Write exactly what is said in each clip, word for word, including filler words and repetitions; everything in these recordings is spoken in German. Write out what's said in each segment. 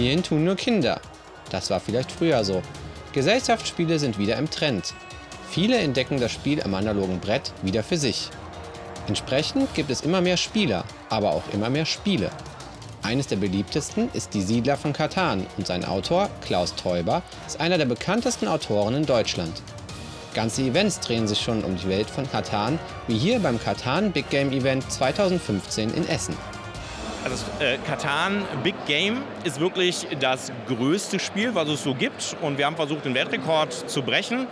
Spielen tun nur Kinder. Das war vielleicht früher so. Gesellschaftsspiele sind wieder im Trend. Viele entdecken das Spiel am analogen Brett wieder für sich. Entsprechend gibt es immer mehr Spieler, aber auch immer mehr Spiele. Eines der beliebtesten ist Die Siedler von Catan und sein Autor, Klaus Teuber, ist einer der bekanntesten Autoren in Deutschland. Ganze Events drehen sich schon um die Welt von Catan, wie hier beim Catan Big Game Event zweitausendfünfzehn in Essen. Also das äh, Catan Big Game ist wirklich das größte Spiel, was es so gibt. Und wir haben versucht, den Weltrekord zu brechen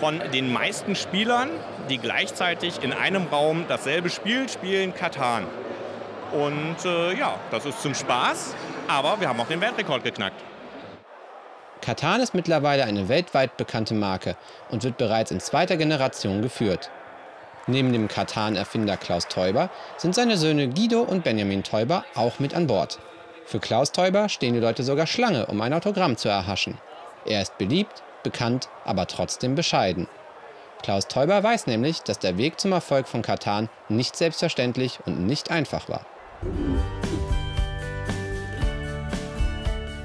von den meisten Spielern, die gleichzeitig in einem Raum dasselbe Spiel spielen, Catan. Und äh, ja, das ist zum Spaß, aber wir haben auch den Weltrekord geknackt. Catan ist mittlerweile eine weltweit bekannte Marke und wird bereits in zweiter Generation geführt. Neben dem Catan-Erfinder Klaus Teuber sind seine Söhne Guido und Benjamin Teuber auch mit an Bord. Für Klaus Teuber stehen die Leute sogar Schlange, um ein Autogramm zu erhaschen. Er ist beliebt, bekannt, aber trotzdem bescheiden. Klaus Teuber weiß nämlich, dass der Weg zum Erfolg von Catan nicht selbstverständlich und nicht einfach war.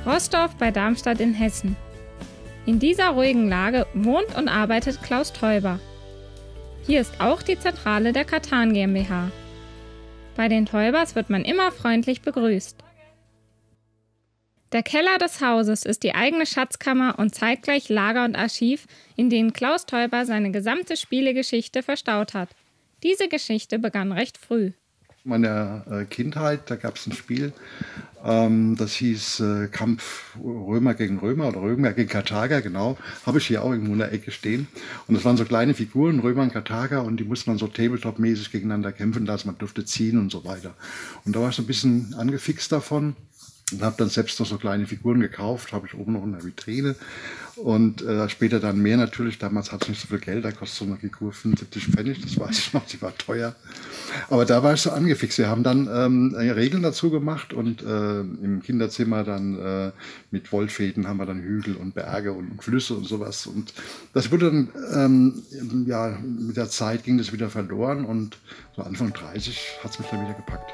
Roßdorf bei Darmstadt in Hessen. In dieser ruhigen Lage wohnt und arbeitet Klaus Teuber. Hier ist auch die Zentrale der Catan GmbH. Bei den Teubers wird man immer freundlich begrüßt. Der Keller des Hauses ist die eigene Schatzkammer und zeitgleich Lager und Archiv, in denen Klaus Teuber seine gesamte Spielegeschichte verstaut hat. Diese Geschichte begann recht früh. In meiner Kindheit, da gab es ein Spiel, ähm, das hieß äh, Kampf Römer gegen Römer oder Römer gegen Karthager, genau, habe ich hier auch irgendwo in der Ecke stehen. Und das waren so kleine Figuren, Römer und Karthager, und die musste man so Tabletop-mäßig gegeneinander kämpfen lassen, man durfte ziehen und so weiter. Und da war ich so ein bisschen angefixt davon und habe dann selbst noch so kleine Figuren gekauft, habe ich oben noch in der Vitrine. Und äh, später dann mehr natürlich, damals hatte ich nicht so viel Geld, da kostet so eine Figur fünfundsiebzig Pfennig, das weiß ich noch, die war teuer. Aber da war ich so angefixt. Wir haben dann ähm, Regeln dazu gemacht und äh, im Kinderzimmer dann äh, mit Wollfäden haben wir dann Hügel und Berge und Flüsse und sowas. Und das wurde dann, ähm, ja, mit der Zeit ging das wieder verloren und so Anfang dreißig hat es mich dann wieder gepackt.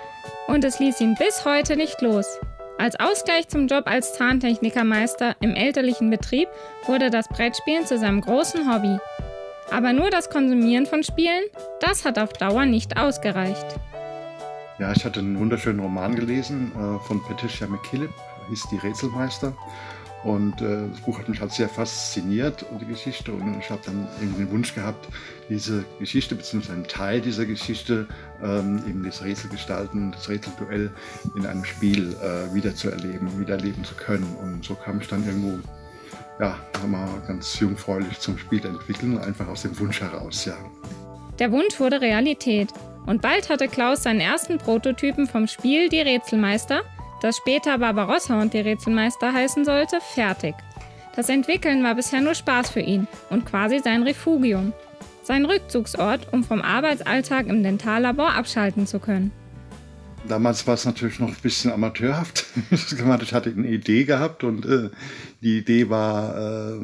Und es ließ ihn bis heute nicht los. Als Ausgleich zum Job als Zahntechnikermeister im elterlichen Betrieb wurde das Brettspielen zu seinem großen Hobby. Aber nur das Konsumieren von Spielen, das hat auf Dauer nicht ausgereicht. Ja, ich hatte einen wunderschönen Roman gelesen äh, von Patricia McKillip, hieß Die Rätselmeister. Und äh, das Buch hat mich halt sehr fasziniert, die Geschichte. Und ich habe dann eben den Wunsch gehabt, diese Geschichte bzw. einen Teil dieser Geschichte, ähm, eben das Rätselgestalten, das Rätselduell in einem Spiel äh, wieder zu erleben, wieder erleben zu können. Und so kam ich dann irgendwo, ja, mal ganz jungfräulich zum Spiel entwickeln, einfach aus dem Wunsch heraus, ja. Der Wunsch wurde Realität. Und bald hatte Klaus seinen ersten Prototypen vom Spiel Die Rätselmeister, das später Barbarossa und die Rätselmeister heißen sollte, fertig. Das Entwickeln war bisher nur Spaß für ihn und quasi sein Refugium. Sein Rückzugsort, um vom Arbeitsalltag im Dentallabor abschalten zu können. Damals war es natürlich noch ein bisschen amateurhaft. Ich hatte eine Idee gehabt und äh, die Idee war, äh,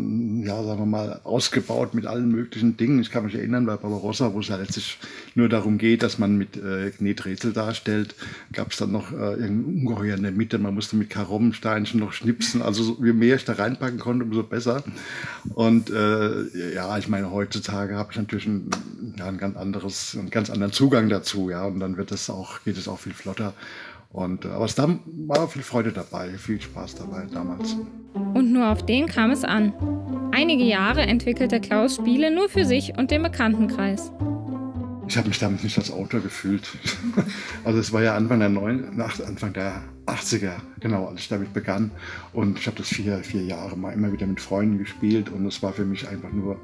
ja, sagen wir mal, ausgebaut mit allen möglichen Dingen. Ich kann mich erinnern, bei Barbarossa, wo es ja letztlich nur darum geht, dass man mit äh, Kneträtsel darstellt, gab es dann noch äh, irgendein Ungeheuer in der Mitte. Man musste mit Karommensteinchen noch schnipsen. Also so, je mehr ich da reinpacken konnte, umso besser. Und äh, ja, ich meine, heutzutage habe ich natürlich ein, ja, ein ganz anderes, einen ganz anderen Zugang dazu. Ja, und dann wird das auch, geht es auch viel flotter. Und, aber es war viel Freude dabei, viel Spaß dabei damals. Und nur auf den kam es an. Einige Jahre entwickelte Klaus Spiele nur für sich und den Bekanntenkreis. Ich habe mich damit nicht als Autor gefühlt. Also es war ja Anfang der, neun, Anfang der achtziger, genau, als ich damit begann. Und ich habe das vier, vier Jahre mal immer wieder mit Freunden gespielt. Und es war für mich einfach nur,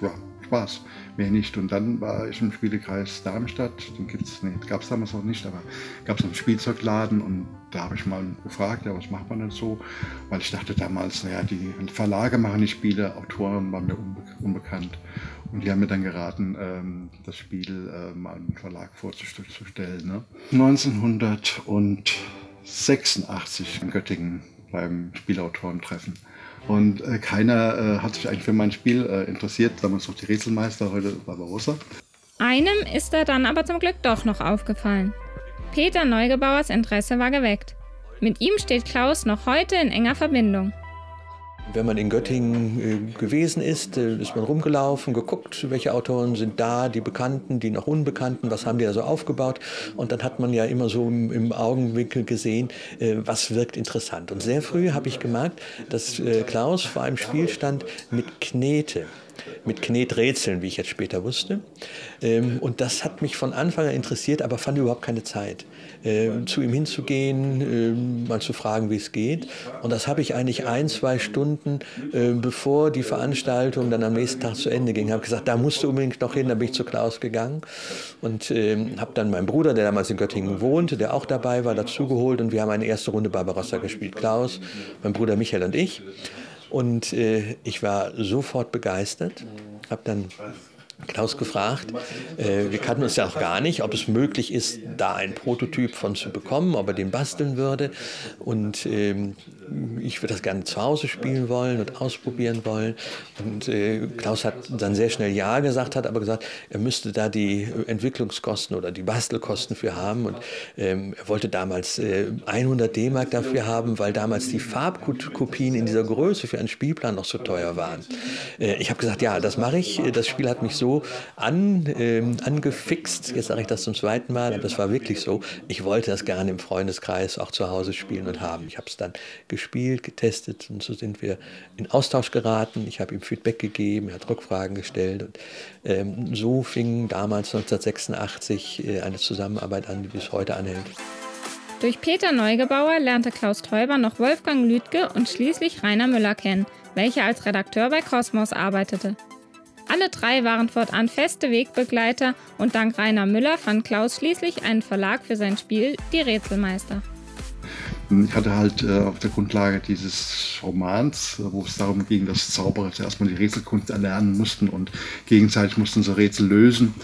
ja, Spaß, mehr nicht. Und dann war ich im Spielekreis Darmstadt, den nee, gab es damals noch nicht, aber gab es einen Spielzeugladen und da habe ich mal gefragt, ja, was macht man denn so? Weil ich dachte damals, naja, die Verlage machen die Spiele, Autoren waren mir unbe unbekannt. Und die haben mir dann geraten, ähm, das Spiel äh, mal einem Verlag vorzustellen. Ne? neunzehnhundertsechsundachtzig in Göttingen beim Spielautorentreffen. Und äh, keiner äh, hat sich eigentlich für mein Spiel äh, interessiert, damals noch die Rätselmeister, heute Barbarossa. Einem ist er dann aber zum Glück doch noch aufgefallen. Peter Neugebauers Interesse war geweckt. Mit ihm steht Klaus noch heute in enger Verbindung. Wenn man in Göttingen gewesen ist, ist man rumgelaufen, geguckt, welche Autoren sind da, die Bekannten, die noch Unbekannten, was haben die da so aufgebaut. Und dann hat man ja immer so im, im Augenwinkel gesehen, was wirkt interessant. Und sehr früh habe ich gemerkt, dass Klaus vor einem Spiel stand mit Knete. Mit Kneträtseln, wie ich jetzt später wusste. Und das hat mich von Anfang an interessiert, aber fand überhaupt keine Zeit, zu ihm hinzugehen, mal zu fragen, wie es geht. Und das habe ich eigentlich ein, zwei Stunden, bevor die Veranstaltung dann am nächsten Tag zu Ende ging, habe gesagt, da musst du unbedingt noch hin. Da bin ich zu Klaus gegangen und habe dann meinen Bruder, der damals in Göttingen wohnte, der auch dabei war, dazugeholt. Und wir haben eine erste Runde Barbarossa gespielt. Klaus, mein Bruder Michael und ich. Und äh, ich war sofort begeistert, habe dann Klaus gefragt, äh, wir kannten uns ja auch gar nicht, ob es möglich ist, da einen Prototyp von zu bekommen, ob er den basteln würde. Und äh, ich würde das gerne zu Hause spielen wollen und ausprobieren wollen. Und äh, Klaus hat dann sehr schnell Ja gesagt, hat aber gesagt, er müsste da die Entwicklungskosten oder die Bastelkosten für haben. Und ähm, er wollte damals äh, hundert D-Mark dafür haben, weil damals die Farbkopien in dieser Größe für einen Spielplan noch so teuer waren. Äh, ich habe gesagt, ja, das mache ich. Das Spiel hat mich so An, äh, angefixt, jetzt sage ich das zum zweiten Mal, aber es war wirklich so, ich wollte das gerne im Freundeskreis auch zu Hause spielen und haben. Ich habe es dann gespielt, getestet und so sind wir in Austausch geraten. Ich habe ihm Feedback gegeben, er hat Rückfragen gestellt und ähm, so fing damals neunzehnhundertsechsundachtzig äh, eine Zusammenarbeit an, die bis heute anhält. Durch Peter Neugebauer lernte Klaus Teuber noch Wolfgang Lüdtke und schließlich Rainer Müller kennen, welcher als Redakteur bei Kosmos arbeitete. Alle drei waren fortan feste Wegbegleiter und dank Rainer Müller fand Klaus schließlich einen Verlag für sein Spiel, die Rätselmeister. Ich hatte halt äh, auf der Grundlage dieses Romans, wo es darum ging, dass Zauberer erstmal die Rätselkunst erlernen mussten und gegenseitig mussten sie Rätsel lösen,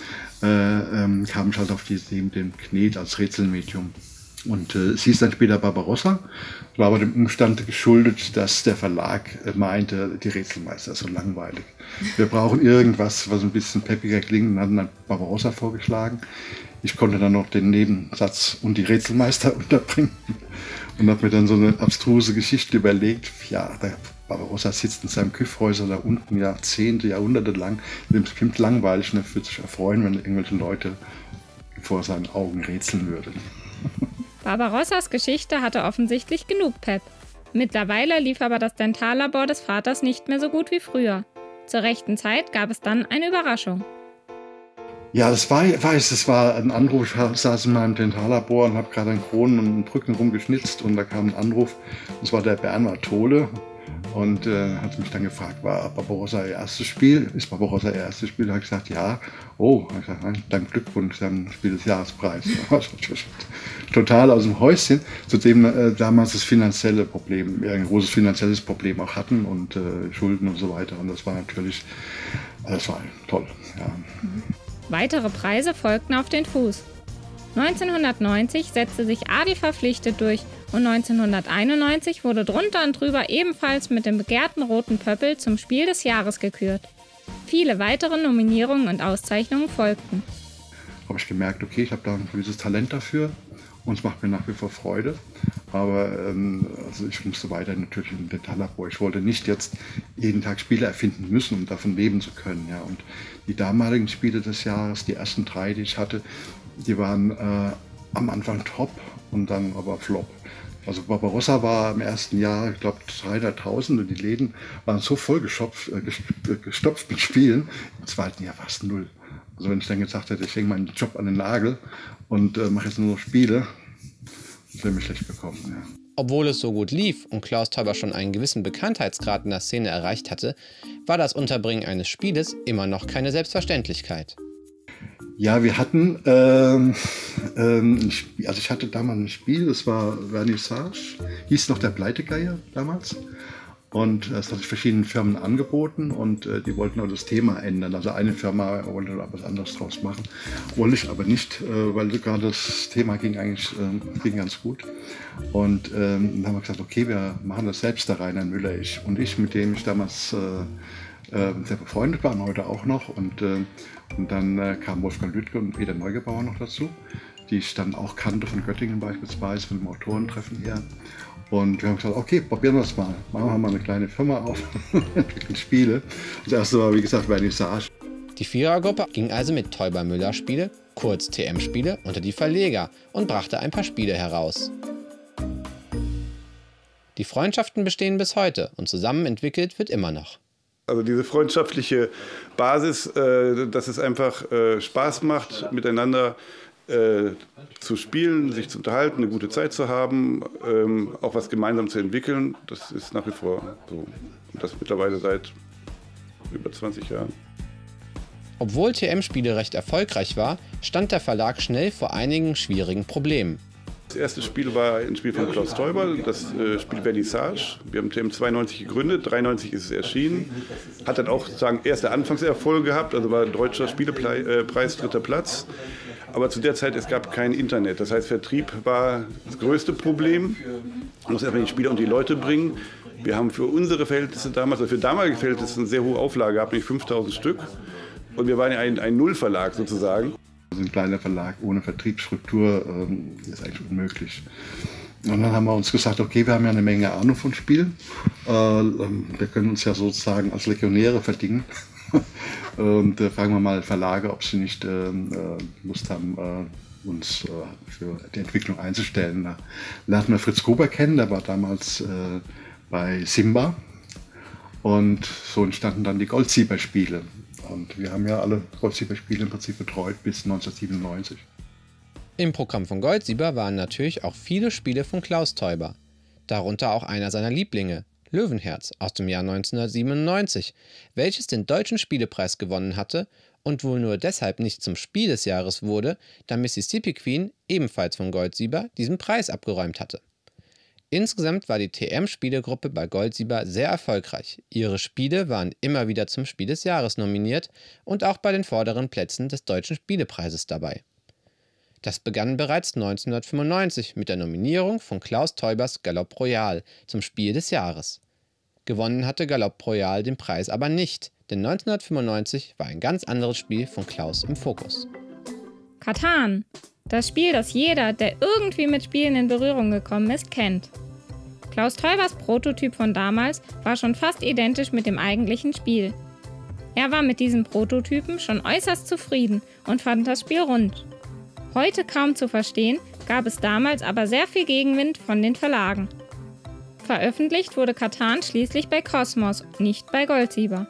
äh, ähm, kam ich halt auf die Idee mit dem Knet als Rätselmedium. Und äh, es hieß dann später Barbarossa, war aber dem Umstand geschuldet, dass der Verlag äh, meinte, die Rätselmeister ist so langweilig. Wir brauchen irgendwas, was ein bisschen peppiger klingt und hatten dann Barbarossa vorgeschlagen. Ich konnte dann noch den Nebensatz und die Rätselmeister unterbringen und habe mir dann so eine abstruse Geschichte überlegt. Ja, der Barbarossa sitzt in seinem Kyffhäuser da unten Jahrzehnte, Jahrhunderte lang. Dem ist bestimmt langweilig und er würde sich erfreuen, wenn irgendwelche Leute vor seinen Augen rätseln würden. Barbarossas Geschichte hatte offensichtlich genug Pep. Mittlerweile lief aber das Dentallabor des Vaters nicht mehr so gut wie früher. Zur rechten Zeit gab es dann eine Überraschung. Ja, das war, ich weiß, das war ein Anruf. Ich saß in meinem Dentallabor und habe gerade an Kronen und Brücken rumgeschnitzt und da kam ein Anruf. Das war der Bernhard Thole und äh, hat mich dann gefragt, war Barbarossa ihr erstes Spiel? Ist Barbarossa ihr erstes Spiel? Da habe ich gesagt, ja. Oh, dann Glückwunsch, dann Spiel des Jahrespreis. Total aus dem Häuschen, zudem äh, damals das finanzielle Problem, ja, ein großes finanzielles Problem auch hatten und äh, Schulden und so weiter. Und das war natürlich, das war toll. Ja. Weitere Preise folgten auf den Fuß. neunzehnhundertneunzig setzte sich Adi verpflichtet durch und neunzehnhunderteinundneunzig wurde drunter und drüber ebenfalls mit dem begehrten Roten Pöppel zum Spiel des Jahres gekürt. Viele weitere Nominierungen und Auszeichnungen folgten. Habe ich gemerkt, okay, ich habe da ein gewisses Talent dafür und es macht mir nach wie vor Freude. Aber ähm, also ich musste weiter natürlich im Dentallabor. Ich wollte nicht jetzt jeden Tag Spiele erfinden müssen, um davon leben zu können. Ja. Und die damaligen Spiele des Jahres, die ersten drei, die ich hatte, die waren äh, am Anfang top und dann aber flop. Also Barbarossa war im ersten Jahr, ich glaube, dreihunderttausend und die Läden waren so voll geschopft, äh, gestopft mit Spielen. Im zweiten Jahr war es null. Also wenn ich dann gesagt hätte, ich hänge meinen Job an den Nagel und äh, mache jetzt nur noch Spiele, das wäre mir schlecht bekommen. Ja. Obwohl es so gut lief und Klaus Teuber schon einen gewissen Bekanntheitsgrad in der Szene erreicht hatte, war das Unterbringen eines Spieles immer noch keine Selbstverständlichkeit. Ja, wir hatten, ähm, ähm, also ich hatte damals ein Spiel, das war Vernissage, hieß noch der Pleitegeier damals. Und das hatte ich verschiedenen Firmen angeboten und äh, die wollten auch das Thema ändern. Also eine Firma wollte da was anderes draus machen, wollte ich aber nicht, äh, weil sogar das Thema ging eigentlich äh, ging ganz gut. Und ähm, dann haben wir gesagt, okay, wir machen das selbst, der Rainer Müller, ich und ich, mit dem ich damals äh, äh, sehr befreundet war, heute auch noch. Und, äh, Und dann äh, kamen Wolfgang Lüdtke und Peter Neugebauer noch dazu. die ich dann auch kannte von Göttingen beispielsweise, von dem Autorentreffen her. Und wir haben gesagt, okay, probieren wir es mal. Machen wir mal eine kleine Firma auf und entwickeln Spiele. Das erste war, wie gesagt, Vernissage. Die Vierergruppe ging also mit Teuber-Müller-Spiele, kurz T M-Spiele, unter die Verleger und brachte ein paar Spiele heraus. Die Freundschaften bestehen bis heute und zusammen entwickelt wird immer noch. Also diese freundschaftliche Basis, äh, dass es einfach äh, Spaß macht, miteinander äh, zu spielen, sich zu unterhalten, eine gute Zeit zu haben, ähm, auch was gemeinsam zu entwickeln, das ist nach wie vor so. Und das mittlerweile seit über zwanzig Jahren. Obwohl T M-Spiele recht erfolgreich war, stand der Verlag schnell vor einigen schwierigen Problemen. Das erste Spiel war ein Spiel von Klaus Teuber, das äh, Spiel Vernissage. Wir haben T M zweiundneunzig gegründet, dreiundneunzig ist es erschienen. Hat dann auch sozusagen erste Anfangserfolge gehabt, also war deutscher Spielepreis, dritter Platz. Aber zu der Zeit, es gab kein Internet. Das heißt, Vertrieb war das größte Problem. Man muss erstmal die Spieler und die Leute bringen. Wir haben für unsere Verhältnisse damals, also für damalige Verhältnisse, eine sehr hohe Auflage gehabt, nämlich fünftausend Stück. Und wir waren ja ein, ein Nullverlag sozusagen. Also ein kleiner Verlag ohne Vertriebsstruktur ähm, ist eigentlich unmöglich. Und dann haben wir uns gesagt, okay, wir haben ja eine Menge Ahnung von Spielen. Äh, wir können uns ja sozusagen als Legionäre verdingen. Und äh, fragen wir mal Verlage, ob sie nicht äh, Lust haben, äh, uns äh, für die Entwicklung einzustellen. Da lernten wir Fritz Gruber kennen, der war damals äh, bei Simba. Und so entstanden dann die Goldsieber-Spiele. Und wir haben ja alle Goldsieber-Spiele im Prinzip betreut bis neunzehnhundertsiebenundneunzig. Im Programm von Goldsieber waren natürlich auch viele Spiele von Klaus Teuber. Darunter auch einer seiner Lieblinge, Löwenherz aus dem Jahr neunzehnhundertsiebenundneunzig, welches den Deutschen Spielepreis gewonnen hatte und wohl nur deshalb nicht zum Spiel des Jahres wurde, da Mississippi Queen, ebenfalls von Goldsieber, diesen Preis abgeräumt hatte. Insgesamt war die T M-Spielegruppe bei Goldsieber sehr erfolgreich. Ihre Spiele waren immer wieder zum Spiel des Jahres nominiert und auch bei den vorderen Plätzen des Deutschen Spielepreises dabei. Das begann bereits neunzehnhundertfünfundneunzig mit der Nominierung von Klaus Teubers Galopp-Royal zum Spiel des Jahres. Gewonnen hatte Galopp-Royal den Preis aber nicht, denn neunzehnhundertfünfundneunzig war ein ganz anderes Spiel von Klaus im Fokus. Catan. Das Spiel, das jeder, der irgendwie mit Spielen in Berührung gekommen ist, kennt. Klaus Teubers Prototyp von damals war schon fast identisch mit dem eigentlichen Spiel. Er war mit diesem Prototypen schon äußerst zufrieden und fand das Spiel rund. Heute kaum zu verstehen, gab es damals aber sehr viel Gegenwind von den Verlagen. Veröffentlicht wurde Catan schließlich bei Kosmos, nicht bei Goldsieber.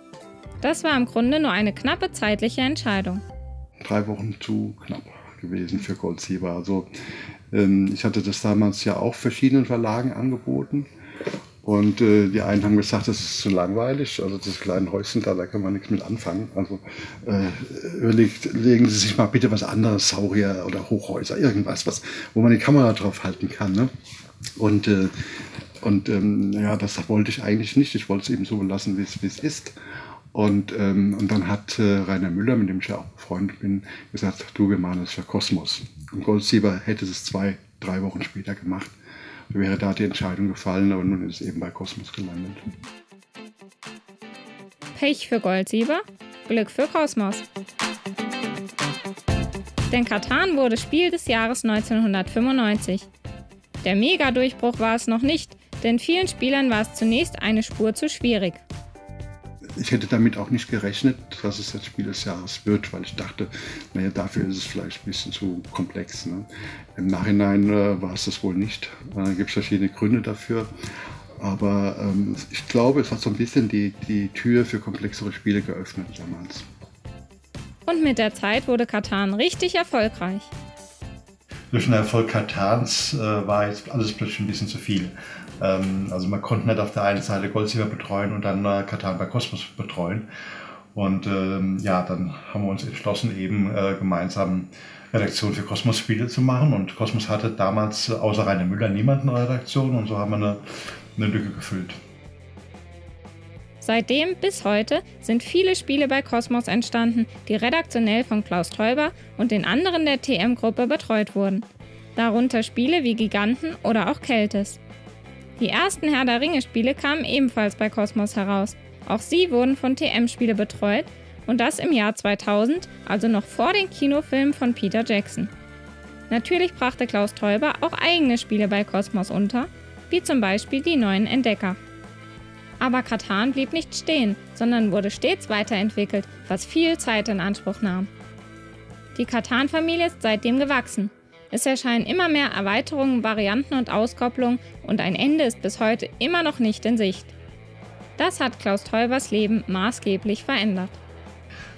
Das war im Grunde nur eine knappe zeitliche Entscheidung. Drei Wochen zu knapp gewesen für Goldsieber. Also ähm, ich hatte das damals ja auch verschiedenen Verlagen angeboten und äh, die einen haben gesagt, das ist zu langweilig, also das kleine Häuschen da, da kann man nichts mit anfangen. Also äh, überlegt, legen Sie sich mal bitte was anderes, Saurier oder Hochhäuser, irgendwas, was, wo man die Kamera drauf halten kann. Ne? Und, äh, und ähm, ja, das wollte ich eigentlich nicht, ich wollte es eben so lassen, wie es ist. Und, ähm, und dann hat äh, Rainer Müller, mit dem ich ja auch befreundet bin, gesagt, du, wir machen das für Kosmos. Und Goldsieber hätte es zwei, drei Wochen später gemacht. Da wäre da die Entscheidung gefallen, aber nun ist es eben bei Kosmos gelandet. Pech für Goldsieber, Glück für Kosmos. Denn Catan wurde Spiel des Jahres neunzehnhundertfünfundneunzig. Der Mega-Durchbruch war es noch nicht, denn vielen Spielern war es zunächst eine Spur zu schwierig. Ich hätte damit auch nicht gerechnet, dass es das Spiel des Jahres wird, weil ich dachte, naja, dafür ist es vielleicht ein bisschen zu komplex. Ne? Im Nachhinein äh, war es das wohl nicht. Da äh, gibt es verschiedene Gründe dafür. Aber ähm, ich glaube, es hat so ein bisschen die, die Tür für komplexere Spiele geöffnet damals. Und mit der Zeit wurde Catan richtig erfolgreich. Durch den Erfolg Catans äh, war jetzt alles plötzlich ein bisschen zu viel. Also man konnte nicht auf der einen Seite Goldsieber betreuen und dann Catan bei Kosmos betreuen. Und ähm, ja, dann haben wir uns entschlossen, eben äh, gemeinsam Redaktion für Kosmos-Spiele zu machen. Und Kosmos hatte damals außer Rainer Müller niemanden eine Redaktion und so haben wir eine, eine Lücke gefüllt. Seitdem bis heute sind viele Spiele bei Kosmos entstanden, die redaktionell von Klaus Teuber und den anderen der T M-Gruppe betreut wurden. Darunter Spiele wie Giganten oder auch Keltes. Die ersten Herr der Ringe-Spiele kamen ebenfalls bei Kosmos heraus. Auch sie wurden von T M-Spiele betreut und das im Jahr zweitausend, also noch vor den Kinofilmen von Peter Jackson. Natürlich brachte Klaus Teuber auch eigene Spiele bei Kosmos unter, wie zum Beispiel die Neuen Entdecker. Aber Catan blieb nicht stehen, sondern wurde stets weiterentwickelt, was viel Zeit in Anspruch nahm. Die Catan-Familie ist seitdem gewachsen. Es erscheinen immer mehr Erweiterungen, Varianten und Auskopplungen und ein Ende ist bis heute immer noch nicht in Sicht. Das hat Klaus Teubers Leben maßgeblich verändert.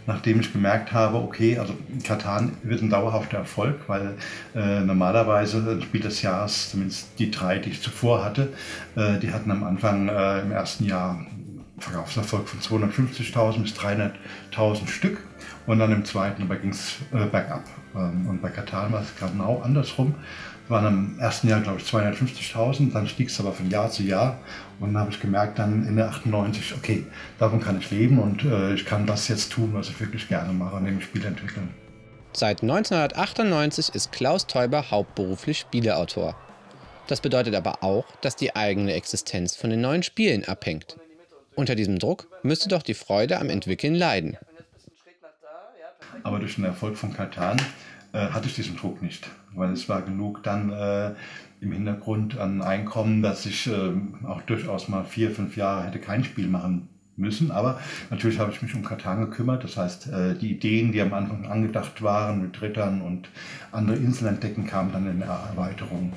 Nachdem ich bemerkt habe, okay, also Catan wird ein dauerhafter Erfolg, weil äh, normalerweise ein Spiel des Jahres, zumindest die drei, die ich zuvor hatte, äh, die hatten am Anfang äh, im ersten Jahr einen Verkaufserfolg von zweihundertfünfzigtausend bis dreihunderttausend Stück und dann im zweiten, aber ging es äh, bergab. Ähm, und bei Catan war es genau andersrum. Waren im ersten Jahr, glaube ich, zweihundertfünfzigtausend, dann stieg es aber von Jahr zu Jahr und dann habe ich gemerkt, dann in der achtundneunzig, okay, davon kann ich leben und äh, ich kann das jetzt tun, was ich wirklich gerne mache, nämlich Spiele entwickeln. Seit neunzehnhundertachtundneunzig ist Klaus Teuber hauptberuflich Spieleautor. Das bedeutet aber auch, dass die eigene Existenz von den neuen Spielen abhängt. Unter diesem Druck müsste doch die Freude am Entwickeln leiden. Aber durch den Erfolg von Catan hatte ich diesen Druck nicht, weil es war genug dann äh, im Hintergrund an Einkommen, dass ich äh, auch durchaus mal vier, fünf Jahre hätte kein Spiel machen müssen. Aber natürlich habe ich mich um Catan gekümmert, das heißt, äh, die Ideen, die am Anfang angedacht waren mit Rittern und andere Inseln entdecken, kamen dann in der Erweiterung.